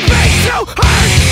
to be so hard.